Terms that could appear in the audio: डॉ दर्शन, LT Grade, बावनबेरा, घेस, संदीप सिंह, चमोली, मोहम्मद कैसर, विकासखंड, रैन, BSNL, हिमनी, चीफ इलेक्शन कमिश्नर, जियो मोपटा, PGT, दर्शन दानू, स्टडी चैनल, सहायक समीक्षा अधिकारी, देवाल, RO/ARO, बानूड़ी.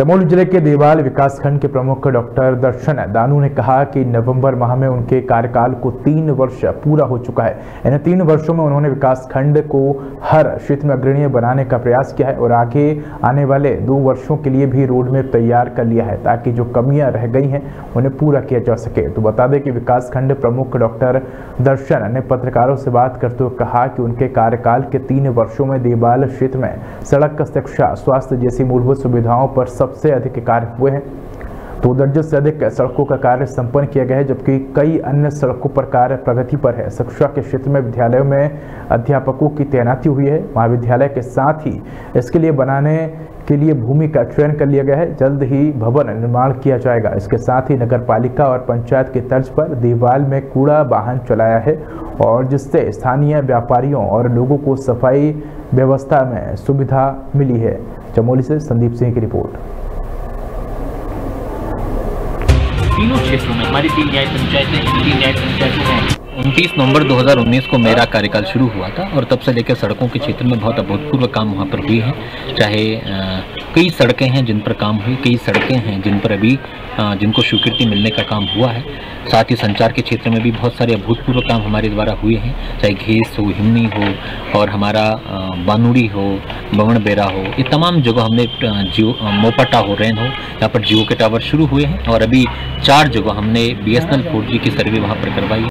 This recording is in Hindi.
चमोली जिले के देवाल विकासखंड के प्रमुख डॉक्टर दर्शन दानू ने कहा कि नवंबर माह में उनके कार्यकाल को 3 वर्ष पूरा हो चुका है। इन 3 वर्षों में उन्होंने विकासखंड को हर क्षेत्र में अग्रणीय बनाने का प्रयास किया है और आगे आने वाले 2 वर्षों के लिए भी रोडमैप तैयार कर लिया है ताकि जो कमियां रह गई हैं उन्हें पूरा किया जा सके। तो बता दें कि विकासखंड प्रमुख डॉक्टर दर्शन ने पत्रकारों से बात करते हुए कहा कि उनके कार्यकाल के 3 वर्षों में देवाल क्षेत्र में सड़क, शिक्षा, स्वास्थ्य जैसी मूलभूत सुविधाओं पर सबसे अधिक कार्य हुए हैं। 2 दर्जन से अधिक सड़कों का कार्य संपन्न किया गया है, जबकि कई अन्य सड़कों पर कार्य प्रगति पर है। शिक्षा के क्षेत्र में विद्यालयों में अध्यापकों की तैनाती हुई है। महाविद्यालय के साथ ही इसके लिए बनाने के लिए भूमि का चयन कर लिया गया है, जल्द ही भवन निर्माण किया जाएगा। इसके साथ ही नगरपालिका और पंचायत की तर्ज पर देवाल में कूड़ा वाहन चलाया है और जिससे स्थानीय व्यापारियों और लोगों को सफाई व्यवस्था में सुविधा मिली है। चमोली से संदीप सिंह की रिपोर्ट। तीनों क्षेत्रों में हमारी 3 न्याय पंचायतें हैं। 29 नवंबर 2019 को मेरा कार्यकाल शुरू हुआ था और तब से लेकर सड़कों के क्षेत्र में बहुत अभूतपूर्व काम वहाँ पर हुए हैं। चाहे कई सड़कें हैं जिन पर काम हुई, कई सड़कें हैं जिन पर अभी जिनको स्वीकृति मिलने का काम हुआ है। साथ ही संचार के क्षेत्र में भी बहुत सारे अभूतपूर्व काम हमारे द्वारा हुए हैं, चाहे घेस हो, हिमनी हो और हमारा बानूड़ी हो, बावनबेरा हो। ये तमाम जगह हमने जियो मोपटा हो, रैन हो, यहाँ पर जियो के टावर शुरू हुए हैं और अभी 4 जगह हमने BSNL 4G की सर्वे वहाँ पर करवाई।